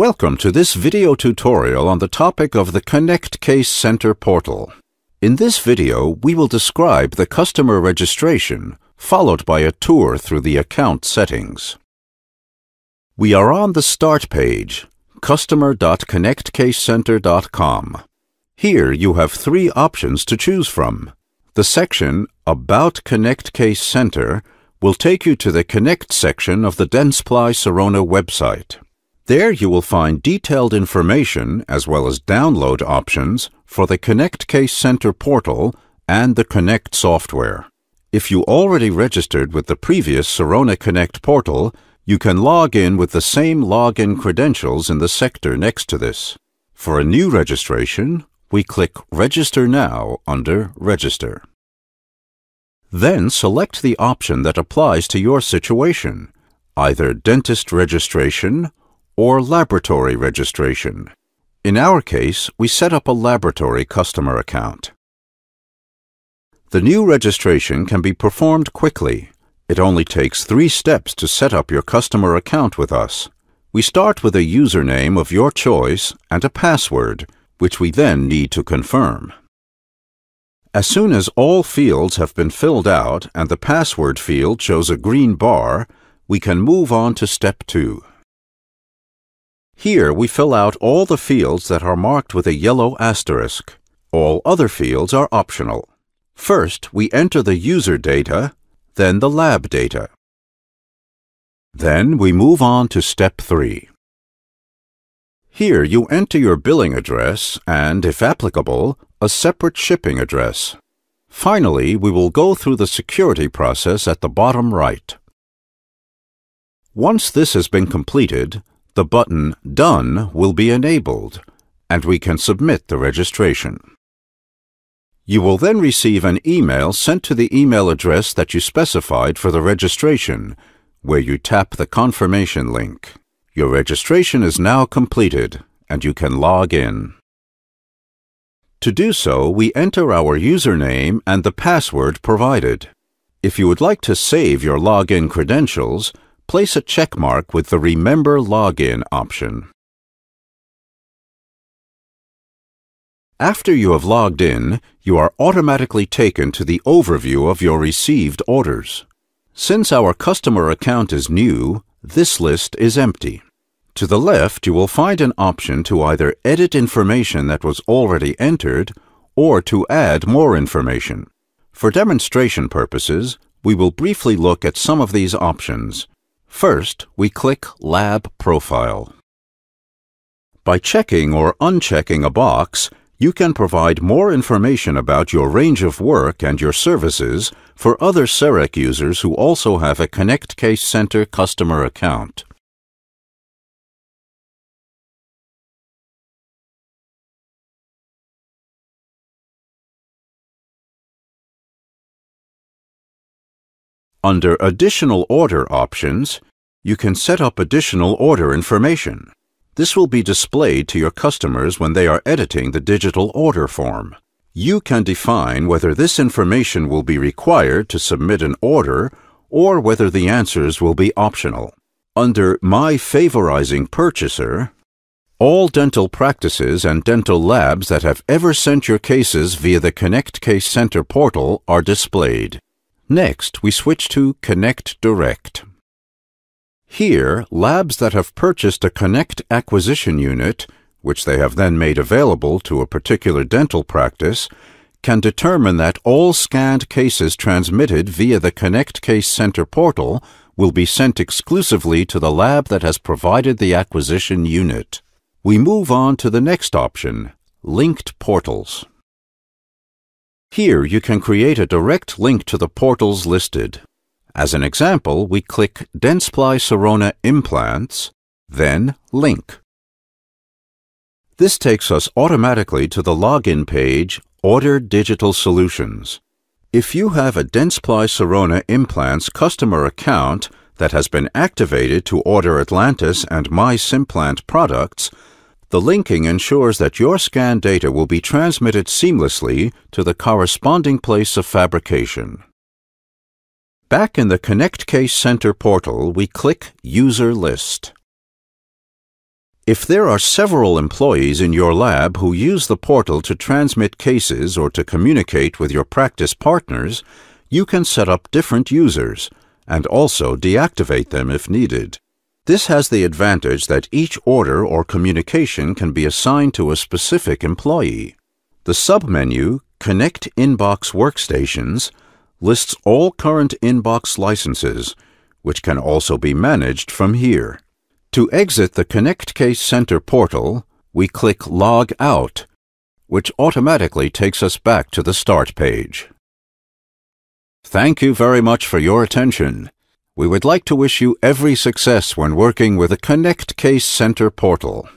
Welcome to this video tutorial on the topic of the Connect Case Center Portal. In this video, we will describe the customer registration, followed by a tour through the account settings. We are on the Start page, customer.connectcasecenter.com. Here you have three options to choose from. The section About Connect Case Center will take you to the Connect section of the Dentsply Sirona website. There you will find detailed information as well as download options for the Connect Case Center portal and the Connect software. If you already registered with the previous Sirona Connect portal, you can log in with the same login credentials in the sector next to this. For a new registration, we click Register Now under Register. Then select the option that applies to your situation, either dentist registration or laboratory registration. In our case, we set up a laboratory customer account. The new registration can be performed quickly. It only takes 3 steps to set up your customer account with us. We start with a username of your choice and a password, which we then need to confirm. As soon as all fields have been filled out and the password field shows a green bar, we can move on to step 2. Here we fill out all the fields that are marked with a yellow asterisk. All other fields are optional. First, we enter the user data, then the lab data. Then we move on to step 3. Here you enter your billing address and, if applicable, a separate shipping address. Finally, we will go through the security process at the bottom right. Once this has been completed, the button Done will be enabled, and we can submit the registration. You will then receive an email sent to the email address that you specified for the registration, where you tap the confirmation link. Your registration is now completed, and you can log in. To do so, we enter our username and the password provided. If you would like to save your login credentials, place a check mark with the Remember Login option. After you have logged in, you are automatically taken to the overview of your received orders. Since our customer account is new, this list is empty. To the left, you will find an option to either edit information that was already entered or to add more information. For demonstration purposes, we will briefly look at some of these options. First, we click Lab Profile. By checking or unchecking a box, you can provide more information about your range of work and your services for other CEREC users who also have a Connect Case Center customer account. Under Additional Order options, you can set up additional order information. This will be displayed to your customers when they are editing the digital order form. You can define whether this information will be required to submit an order or whether the answers will be optional. Under My Favorizing Purchaser, all dental practices and dental labs that have ever sent your cases via the Connect Case Center portal are displayed. Next, we switch to Connect Direct. Here, labs that have purchased a Connect acquisition unit, which they have then made available to a particular dental practice, can determine that all scanned cases transmitted via the Connect Case Center portal will be sent exclusively to the lab that has provided the acquisition unit. We move on to the next option, Linked Portals. Here you can create a direct link to the portals listed. As an example, we click Dentsply Sirona Implants, then Link. This takes us automatically to the login page, Order Digital Solutions. If you have a Dentsply Sirona Implants customer account that has been activated to order Atlantis and MySimplant products, the linking ensures that your scan data will be transmitted seamlessly to the corresponding place of fabrication. Back in the Connect Case Center portal, we click User List. If there are several employees in your lab who use the portal to transmit cases or to communicate with your practice partners, you can set up different users and also deactivate them if needed. This has the advantage that each order or communication can be assigned to a specific employee. The submenu, Connect Inbox Workstations, lists all current inbox licenses, which can also be managed from here. To exit the Connect Case Center portal, we click Log Out, which automatically takes us back to the Start page. Thank you very much for your attention. We would like to wish you every success when working with the Connect Case Center portal.